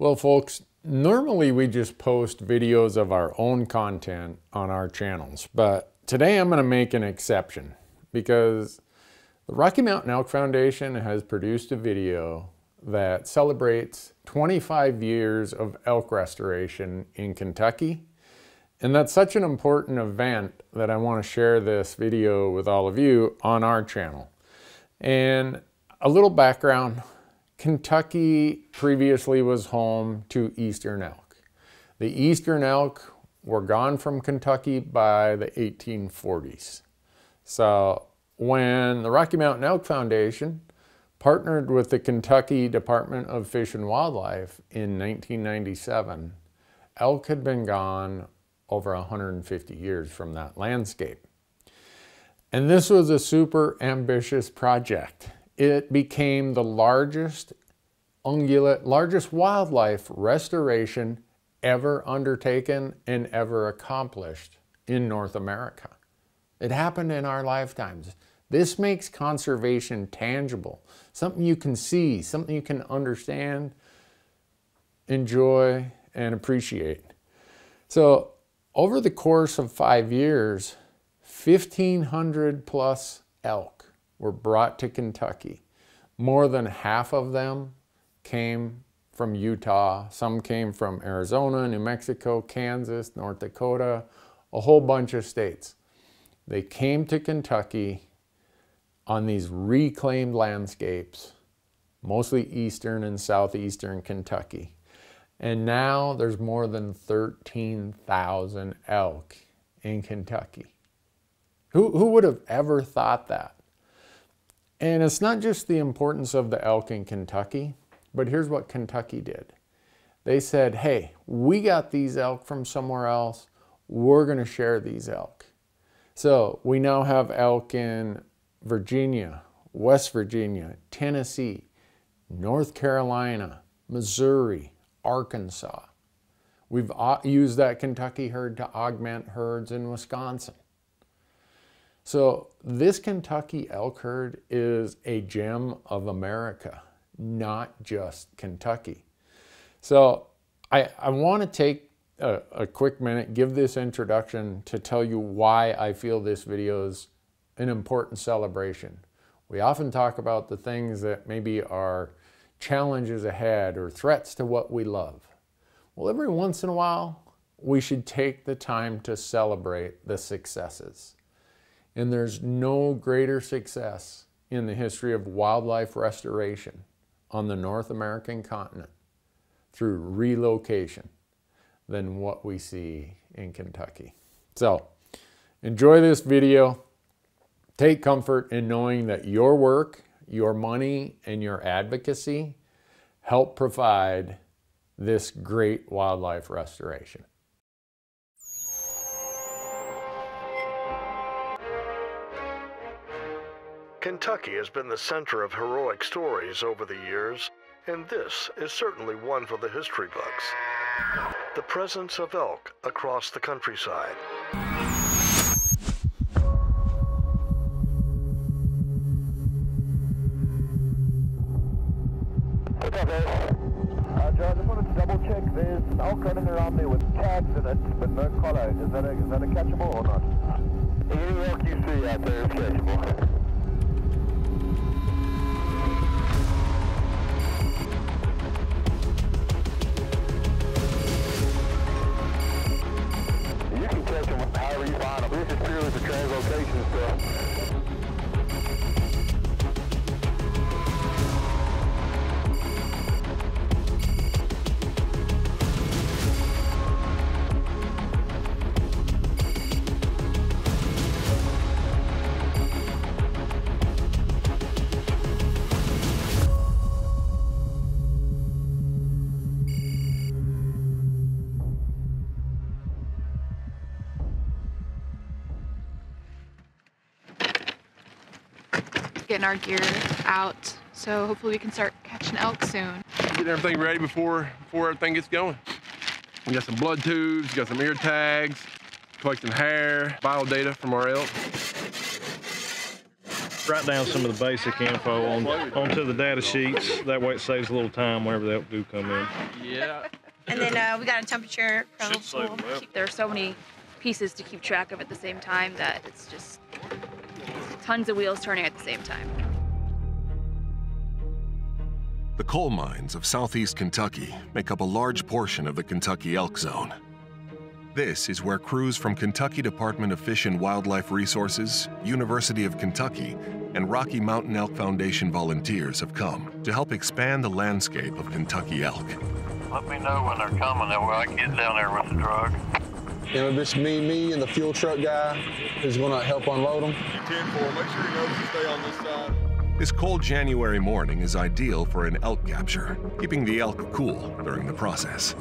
Well, folks, normally we just post videos of our own content on our channels, but today I'm going to make an exception because the Rocky Mountain Elk Foundation has produced a video that celebrates 25 years of elk restoration in Kentucky. And that's such an important event that I want to share this video with all of you on our channel. And a little background, Kentucky previously was home to eastern elk. The eastern elk were gone from Kentucky by the 1840s. So when the Rocky Mountain Elk Foundation partnered with the Kentucky Department of Fish and Wildlife in 1997, elk had been gone over 150 years from that landscape. And this was a super ambitious project. It became the largest wildlife restoration ever undertaken and ever accomplished in North America. It happened in our lifetimes. This makes conservation tangible, something you can see, something you can understand, enjoy, and appreciate. So over the course of 5 years, 1,500 plus elk were brought to Kentucky. More than half of them came from Utah. Some came from Arizona, New Mexico, Kansas, North Dakota, a whole bunch of states. They came to Kentucky on these reclaimed landscapes, mostly eastern and southeastern Kentucky. And now there's more than 13,000 elk in Kentucky. Who would have ever thought that? And it's not just the importance of the elk in Kentucky, but here's what Kentucky did. They said, hey, we got these elk from somewhere else. We're going to share these elk. So we now have elk in Virginia, West Virginia, Tennessee, North Carolina, Missouri, Arkansas. We've used that Kentucky herd to augment herds in Wisconsin. So this Kentucky elk herd is a gem of America, not just Kentucky. So I want to take a quick minute, give this introduction to tell you why I feel this video is an important celebration. We often talk about the things that maybe are challenges ahead or threats to what we love. Well, every once in a while, we should take the time to celebrate the successes. And there's no greater success in the history of wildlife restoration on the North American continent through relocation than what we see in Kentucky. So enjoy this video. Take comfort in knowing that your work, your money, and your advocacy help provide this great wildlife restoration. Kentucky has been the center of heroic stories over the years, and this is certainly one for the history books. The presence of elk across the countryside. I just wanted to double check, there's an elk running around there with tags in it, but no collar. Is that a catchable or not? Any elk you see out there is catchable. You can catch them however you find them. This is purely for translocation stuff. Getting our gear out, so hopefully we can start catching elk soon. Get everything ready before everything gets going. We got some blood tubes, got some ear tags, collecting hair, vital data from our elk. write down some of the basic info onto the data sheets. That way it saves a little time whenever the elk do come in. Yeah. And then we got a temperature probe tool. There are so many pieces to keep track of at the same time that it's just tons of wheels turning at the same time. The coal mines of southeast Kentucky make up a large portion of the Kentucky elk zone. This is where crews from Kentucky Department of Fish and Wildlife Resources, University of Kentucky, and Rocky Mountain Elk Foundation volunteers have come to help expand the landscape of Kentucky elk. Let me know when they're coming, that way I can get down there with the drug. You know, this me and the fuel truck guy is going to help unload them. Make sure he knows to stay on this side. This cold January morning is ideal for an elk capture, keeping the elk cool during the process.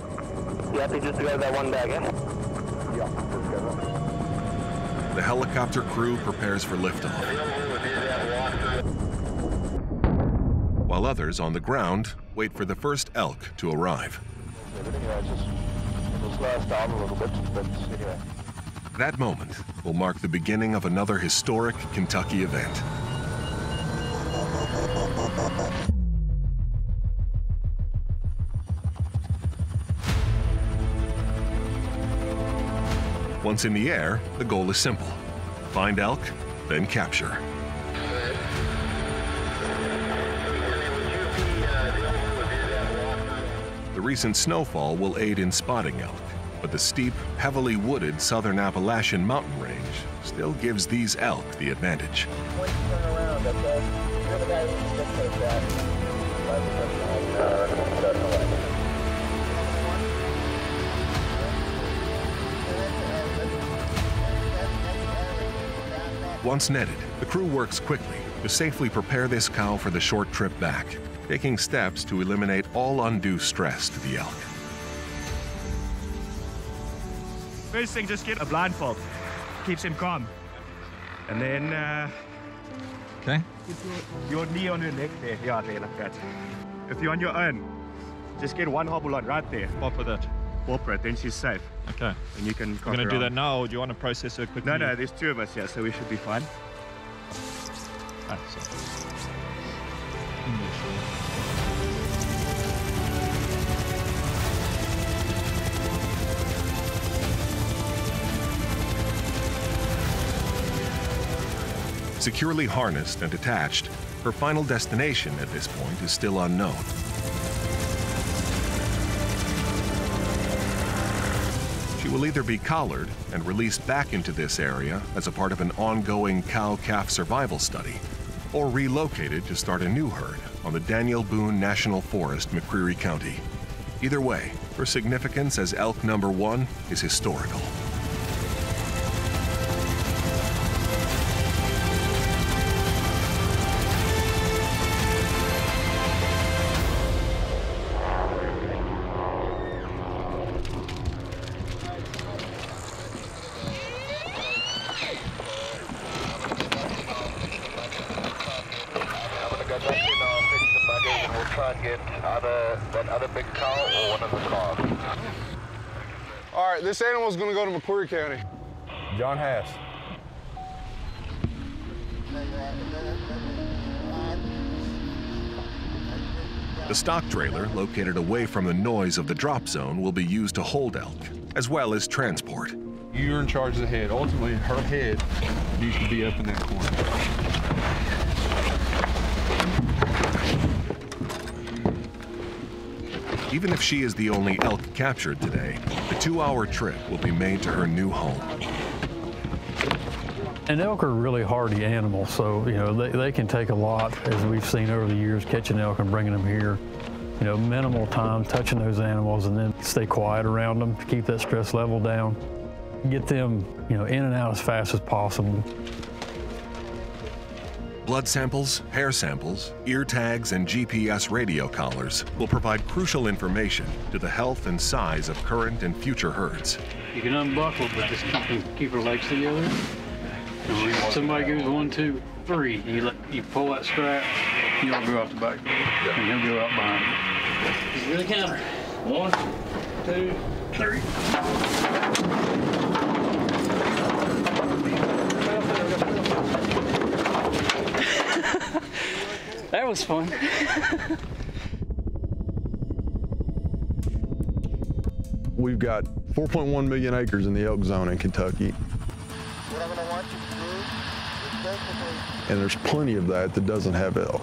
You happy just to grab that one bag, eh? Yeah, just grab that. The helicopter crew prepares for liftoff, while others on the ground wait for the first elk to arrive. That moment will mark the beginning of another historic Kentucky event. Once in the air, the goal is simple. Find elk, then capture. The recent snowfall will aid in spotting elk, but the steep, heavily wooded Southern Appalachian mountain range still gives these elk the advantage. Once netted, the crew works quickly to safely prepare this cow for the short trip back, taking steps to eliminate all undue stress to the elk. First thing, just get a blindfold. Keeps him calm. And then, okay. Your knee on your neck there. Yeah, there, like that. If you're on your own, just get one hobble on right there. Pop with it. Pop it, then she's safe. Okay. And you can cock her. We're going to do that now, or do you want to process her quickly? No, no, there's two of us here, so we should be fine. All right, so. Securely harnessed and attached, her final destination at this point is still unknown. She will either be collared and released back into this area as a part of an ongoing cow-calf survival study, or relocated to start a new herd on the Daniel Boone National Forest, McCreary County. Either way, her significance as elk number one is historical. All right, this animal's going to go to McCreary County. John Hass. The stock trailer, located away from the noise of the drop zone, will be used to hold elk, as well as transport. You're in charge of the head. Ultimately, her head needs to be up in that corner. Even if she is the only elk captured today, the 2-hour trip will be made to her new home. And elk are really hardy animals, so, you know, they can take a lot, as we've seen over the years, catching elk and bringing them here. You know, minimal time touching those animals and then stay quiet around them to keep that stress level down. Get them, you know, in and out as fast as possible. Blood samples, hair samples, ear tags, and GPS radio collars will provide crucial information to the health and size of current and future herds. You can unbuckle, but just keep her legs together. Somebody goes 1, 2, 3, and you pull that strap, you'll go off the back, and he'll go out behind. He's gonna count her. 1, 2, 3. That was fun. We've got 4.1 million acres in the elk zone in Kentucky. What I'm gonna want you to do is basically... And there's plenty of that that doesn't have elk.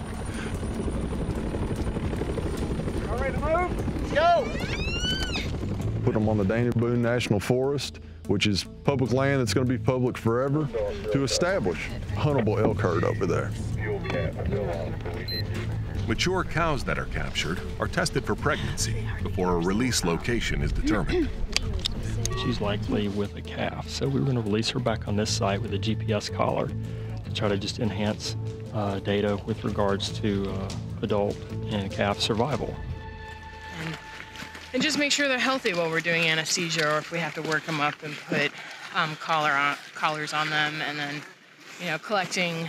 All ready to move? Let's go! Put them on the Daniel Boone National Forest, which is public land that's gonna be public forever, to establish a huntable elk herd over there. Mature cows that are captured are tested for pregnancy before a release location is determined. She's likely with a calf, so we were going to release her back on this site with a GPS collar to try to just enhance data with regards to adult and calf survival. And just make sure they're healthy while we're doing anesthesia, or if we have to work them up and put collars on them, and then, you know, collecting,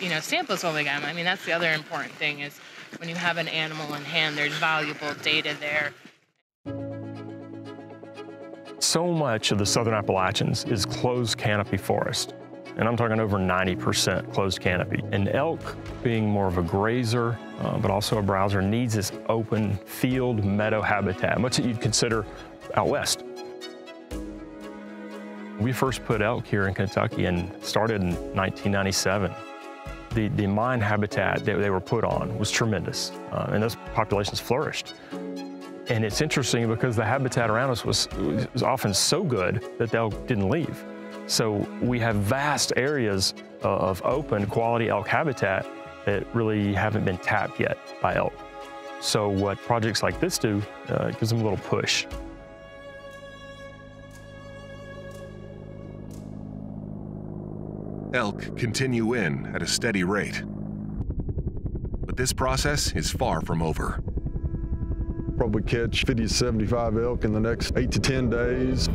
you know, samples while we got them. I mean, that's the other important thing is when you have an animal in hand, there's valuable data there. So much of the Southern Appalachians is closed canopy forest, and I'm talking over 90% closed canopy. And elk, being more of a grazer, but also a browser, needs this open field meadow habitat, much that you'd consider out west. We first put elk here in Kentucky and started in 1997. The mine habitat that they were put on was tremendous, and those populations flourished. And it's interesting because the habitat around us was often so good that the elk didn't leave. So we have vast areas of open quality elk habitat that really haven't been tapped yet by elk. So what projects like this do, it gives them a little push. Elk continue in at a steady rate. But this process is far from over. Probably catch 50 to 75 elk in the next 8 to 10 days.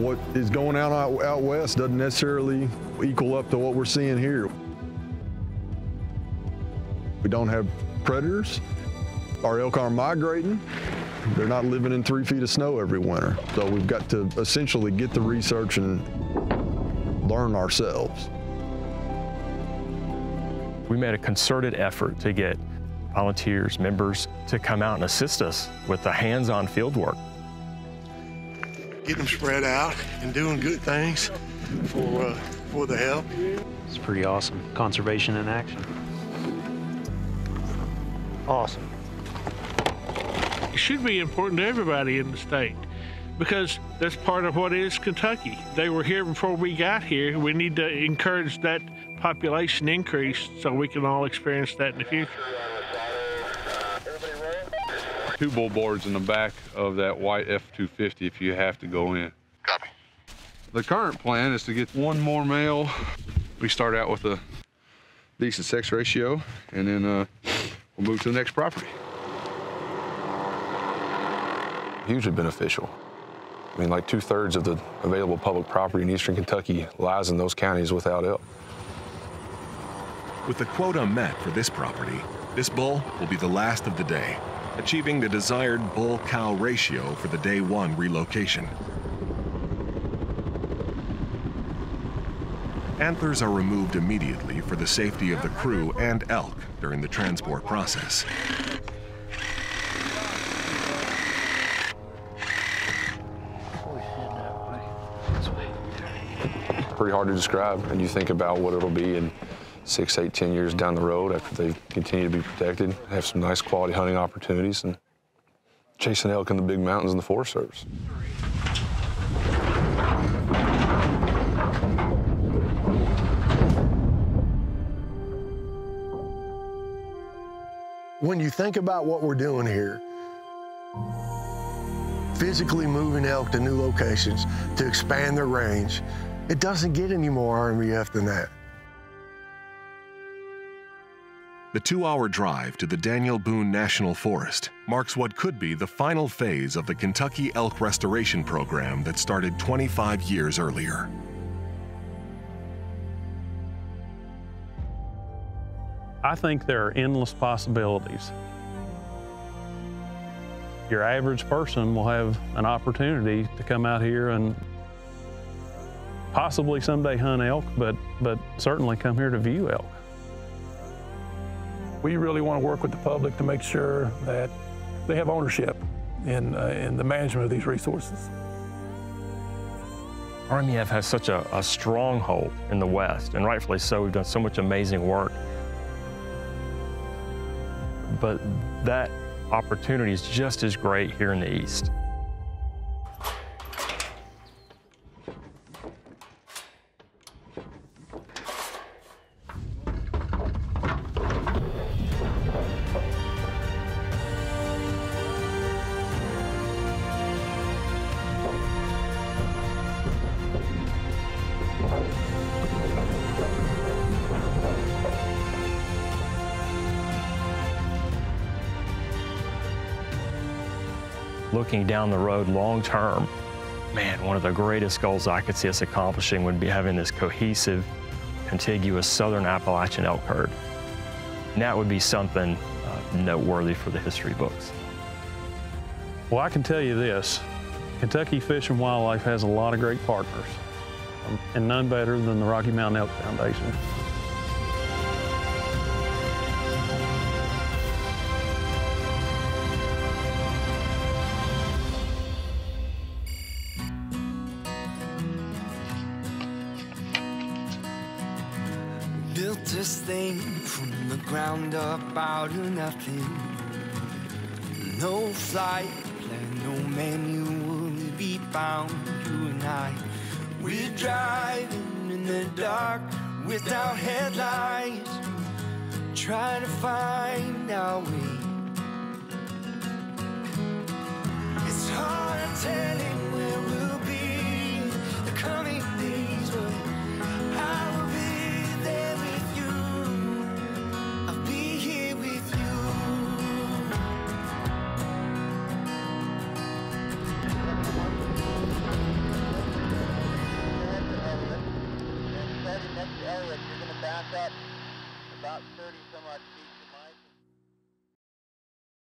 What is going on out west doesn't necessarily equal up to what we're seeing here. We don't have predators. Our elk aren't migrating. They're not living in 3 feet of snow every winter. So we've got to essentially get the research and learn ourselves. We made a concerted effort to get volunteers, members, to come out and assist us with the hands-on field work. Get them spread out and doing good things for the help. It's pretty awesome. Conservation in action. Awesome. It should be important to everybody in the state because that's part of what is Kentucky. They were here before we got here. We need to encourage that population increase so we can all experience that in the future. Two bull boards in the back of that white F-250 if you have to go in. Copy. The current plan is to get one more male. We start out with a decent sex ratio, and then we'll move to the next property. Hugely beneficial. I mean, like 2/3 of the available public property in eastern Kentucky lies in those counties without elk. With the quota met for this property, this bull will be the last of the day, achieving the desired bull-cow ratio for the day one relocation. Antlers are removed immediately for the safety of the crew and elk during the transport process. Pretty hard to describe, and you think about what it'll be in 6, 8, 10 years down the road after they continue to be protected, have some nice quality hunting opportunities, and chasing elk in the big mountains in the Forest Service. When you think about what we're doing here, physically moving elk to new locations to expand their range, it doesn't get any more RMBF than that. The 2-hour drive to the Daniel Boone National Forest marks what could be the final phase of the Kentucky Elk Restoration Program that started 25 years earlier. I think there are endless possibilities. Your average person will have an opportunity to come out here and possibly someday hunt elk, but certainly come here to view elk. We really want to work with the public to make sure that they have ownership in the management of these resources. RMEF has such a stronghold in the West, and rightfully so. We've done so much amazing work. But that opportunity is just as great here in the East. Looking down the road long term, man, one of the greatest goals I could see us accomplishing would be having this cohesive, contiguous Southern Appalachian elk herd. And that would be something noteworthy for the history books. Well, I can tell you this, Kentucky Fish and Wildlife has a lot of great partners, and none better than the Rocky Mountain Elk Foundation. Built this thing from the ground up out of nothing. No flight plan, no menu will be bound. You and I, we're driving in the dark without headlights, trying to find our way. It's hard to tell it where we'll be the coming days, but I will be there with you. I'll be here with you. You're gonna back up about 30 some odd feet.